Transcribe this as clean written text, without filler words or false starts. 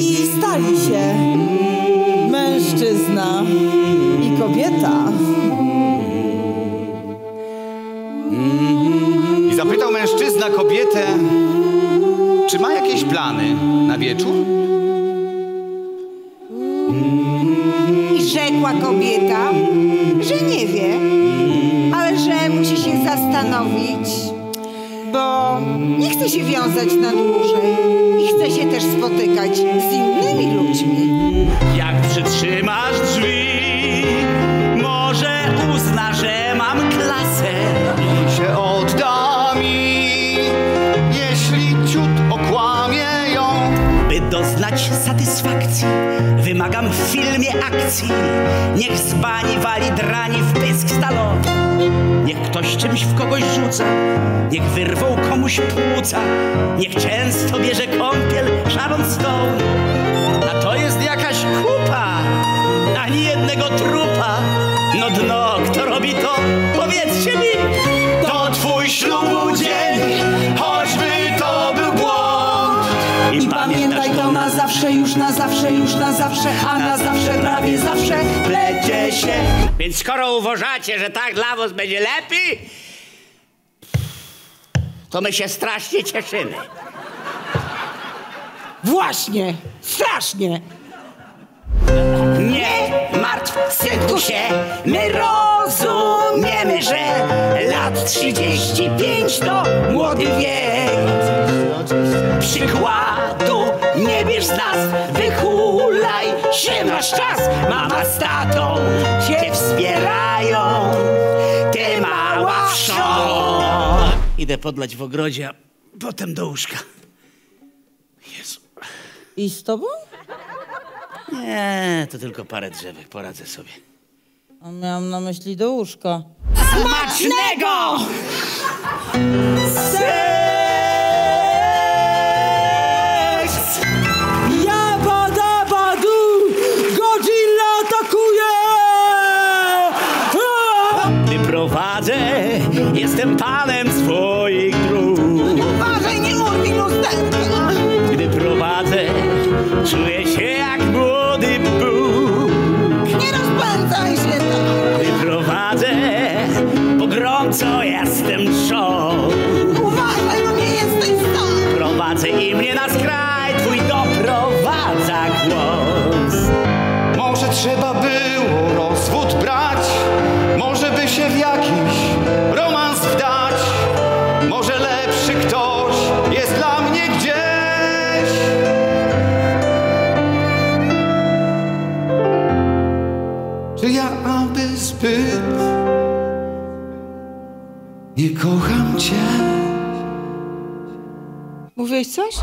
i stali się mężczyzna i kobieta. I zapytał mężczyzna kobietę, czy ma jakieś plany na wieczór? I rzekła kobieta, że nie wie, ale że musi się zastanowić, bo nie chce się wiązać na dłużej i chce się też spotykać z innymi ludźmi. Jak przytrzymasz drzwi, może uzna, że mam klasę i się odda mi, jeśli ciut okłamie ją. By doznać satysfakcji, wymagam w filmie akcji. Niech z bani wali drani w pysk stalowy. Niech ktoś czymś w kogoś rzuca, niech wyrwał komuś płuca. Niech często bierze kąpiel Sharon Stone. A to jest jakaś kupa, ani jednego trupa. No dno, kto robi to? Powiedzcie mi! To twój ślubu dzień, choćby to był błąd. I pamiętaj, to na zawsze, już na zawsze, już na zawsze, a na zawsze, prawie zawsze plecie się. Więc skoro uważacie, że tak dla was będzie lepiej, to my się strasznie cieszymy. Właśnie, strasznie. Nie martw, synku się, my rozumiemy, że lat 35 to młody wiek. Przykładu nie bierz z nas, wychulaj się, masz czas. Mama z tatą cię wspierają, ty mała wszo. Idę podlać w ogrodzie, a potem do łóżka. Jezu. I z tobą? Nie, to tylko parę drzewek, poradzę sobie. A miałam na myśli do łóżka. Smacznego! Seks! Jabada badu! Godzilla atakuje! Wyprowadzę, jestem panem swoich dróg. Uważaj, nie urwij lusterka! Gdy prowadzę, czuję się jak młody Bóg. Nie rozpędzaj się tak. Gdy prowadzę, bo gorąco jestem show. Uważaj, bo nie jesteś sam. Prowadzę i mnie na skraj twój doprowadza głos. Może trzeba było rozwód brać, może by się w jakiś romans wdać. Może lepszy ktoś jest dla mnie gdzieś. Czy ja aby zbyt nie kocham cię? Mówiłeś coś?